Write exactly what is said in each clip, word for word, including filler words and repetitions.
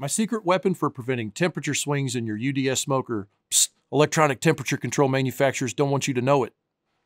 My secret weapon for preventing temperature swings in your U D S smoker. Psst, electronic temperature control manufacturers don't want you to know it.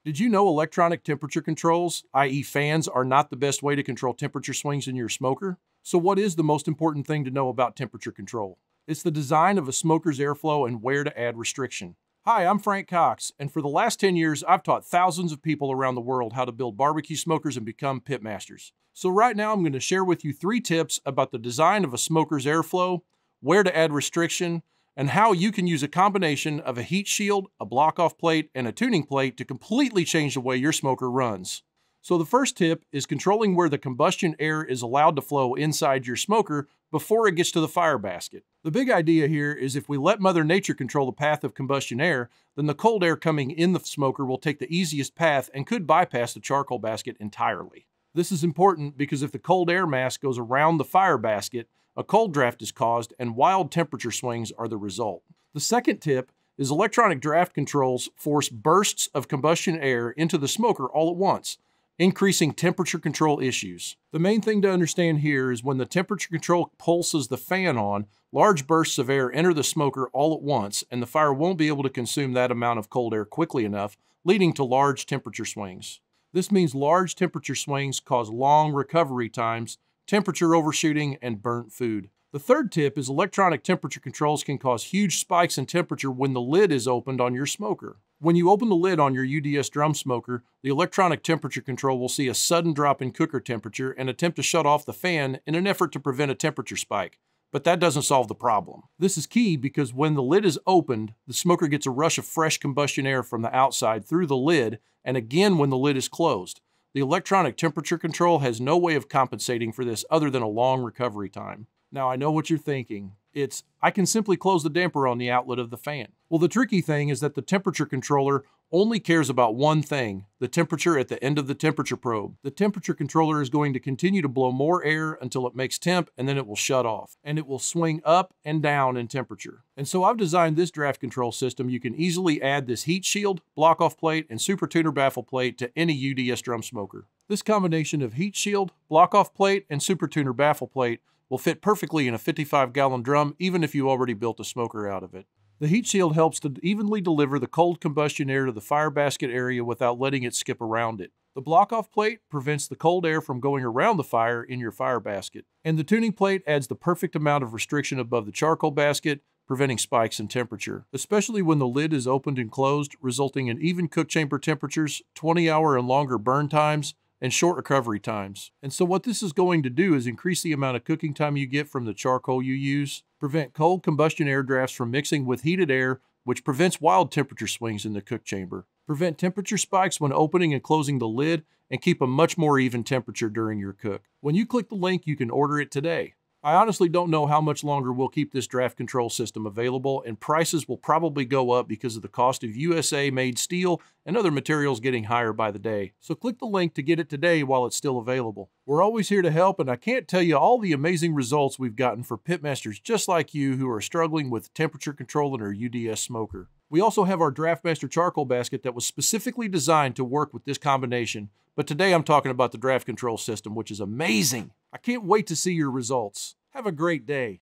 Did you know electronic temperature controls, that is fans, are not the best way to control temperature swings in your smoker? So what is the most important thing to know about temperature control? It's the design of a smoker's airflow and where to add restriction. Hi, I'm Frank Cox, and for the last ten years, I've taught thousands of people around the world how to build barbecue smokers and become pit masters. So right now, I'm going to share with you three tips about the design of a smoker's airflow, where to add restriction, and how you can use a combination of a heat shield, a block-off plate, and a tuning plate to completely change the way your smoker runs. So the first tip is controlling where the combustion air is allowed to flow inside your smoker before it gets to the fire basket. The big idea here is if we let Mother Nature control the path of combustion air, then the cold air coming in the smoker will take the easiest path and could bypass the charcoal basket entirely. This is important because if the cold air mass goes around the fire basket, a cold draft is caused and wild temperature swings are the result. The second tip is electronic draft controls force bursts of combustion air into the smoker all at once, increasing temperature control issues. The main thing to understand here is when the temperature control pulses the fan on, large bursts of air enter the smoker all at once and the fire won't be able to consume that amount of cold air quickly enough, leading to large temperature swings. This means large temperature swings cause long recovery times, temperature overshooting, and burnt food. The third tip is electronic temperature controls can cause huge spikes in temperature when the lid is opened on your smoker. When you open the lid on your U D S drum smoker, the electronic temperature control will see a sudden drop in cooker temperature and attempt to shut off the fan in an effort to prevent a temperature spike. But that doesn't solve the problem. This is key because when the lid is opened, the smoker gets a rush of fresh combustion air from the outside through the lid, and again when the lid is closed. The electronic temperature control has no way of compensating for this other than a long recovery time. Now I know what you're thinking. It's, I can simply close the damper on the outlet of the fan. Well, the tricky thing is that the temperature controller only cares about one thing, the temperature at the end of the temperature probe. The temperature controller is going to continue to blow more air until it makes temp and then it will shut off. And it will swing up and down in temperature. And so I've designed this draft control system. You can easily add this heat shield, block off plate, and super tuner baffle plate to any U D S drum smoker. This combination of heat shield, block off plate, and super tuner baffle plate will fit perfectly in a fifty-five gallon drum, even if you already built a smoker out of it. The heat shield helps to evenly deliver the cold combustion air to the fire basket area without letting it skip around it. The block-off plate prevents the cold air from going around the fire in your fire basket. And the tuning plate adds the perfect amount of restriction above the charcoal basket, preventing spikes in temperature, especially when the lid is opened and closed, resulting in even cook chamber temperatures, twenty hour and longer burn times, and short recovery times. And so what this is going to do is increase the amount of cooking time you get from the charcoal you use, prevent cold combustion air drafts from mixing with heated air, which prevents wild temperature swings in the cook chamber, prevent temperature spikes when opening and closing the lid, and keep a much more even temperature during your cook. When you click the link, you can order it today. I honestly don't know how much longer we'll keep this draft control system available, and prices will probably go up because of the cost of U S A-made steel and other materials getting higher by the day. So click the link to get it today while it's still available. We're always here to help, and I can't tell you all the amazing results we've gotten for pitmasters just like you who are struggling with temperature control in your U D S smoker. We also have our Draftmaster charcoal basket that was specifically designed to work with this combination, but today I'm talking about the draft control system, which is amazing. I can't wait to see your results. Have a great day.